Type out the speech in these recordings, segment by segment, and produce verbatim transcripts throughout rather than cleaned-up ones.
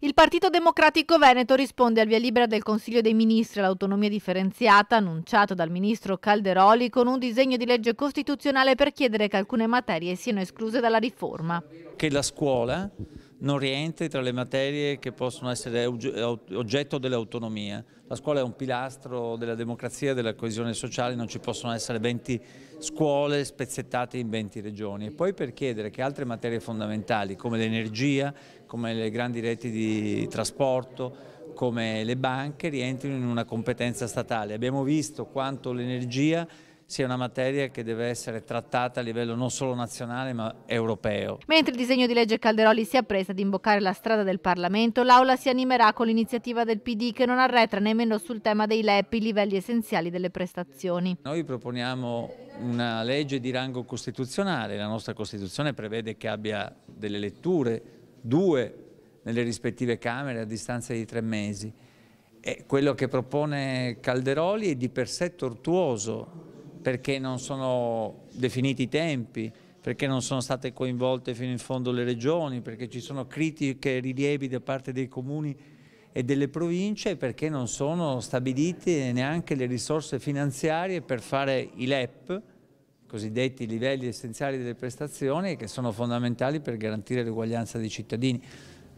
Il Partito Democratico Veneto risponde al via libera del Consiglio dei Ministri all'autonomia differenziata annunciata dal ministro Calderoli con un disegno di legge costituzionale per chiedere che alcune materie siano escluse dalla riforma. Che la scuola non rientri tra le materie che possono essere oggetto dell'autonomia. La scuola è un pilastro della democrazia e della coesione sociale, non ci possono essere venti scuole spezzettate in venti regioni. E poi per chiedere che altre materie fondamentali come l'energia, come le grandi reti di trasporto, come le banche rientrino in una competenza statale. Abbiamo visto quanto l'energia sia una materia che deve essere trattata a livello non solo nazionale ma europeo. Mentre il disegno di legge Calderoli si è appresta ad imboccare la strada del Parlamento, l'Aula si animerà con l'iniziativa del P D che non arretra nemmeno sul tema dei L E P, i livelli essenziali delle prestazioni. Noi proponiamo una legge di rango costituzionale, la nostra Costituzione prevede che abbia delle letture, due nelle rispettive Camere a distanza di tre mesi. E quello che propone Calderoli è di per sé tortuoso, perché non sono definiti i tempi, perché non sono state coinvolte fino in fondo le regioni, perché ci sono critiche e rilievi da parte dei comuni e delle province, perché non sono stabilite neanche le risorse finanziarie per fare i L E P, cosiddetti livelli essenziali delle prestazioni, che sono fondamentali per garantire l'uguaglianza dei cittadini.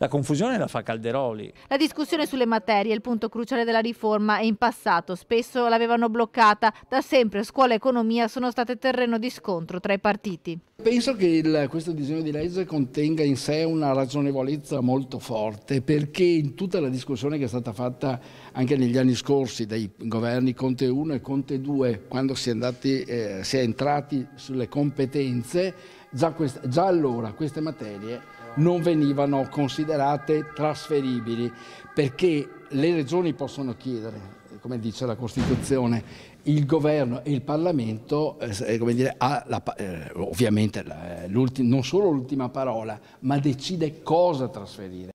La confusione la fa Calderoli. La discussione sulle materie è il punto cruciale della riforma e in passato spesso l'avevano bloccata. Da sempre scuola e economia sono state terreno di scontro tra i partiti. Penso che il, questo disegno di legge contenga in sé una ragionevolezza molto forte, perché in tutta la discussione che è stata fatta anche negli anni scorsi dai governi Conte uno e Conte due, quando si è, andati, eh, si è entrati sulle competenze, già, quest, già allora queste materie non venivano considerate trasferibili, perché le regioni possono chiedere, come dice la Costituzione, il governo e il Parlamento eh, come dire, ha la, eh, ovviamente la, non solo l'ultima parola, ma decide cosa trasferire.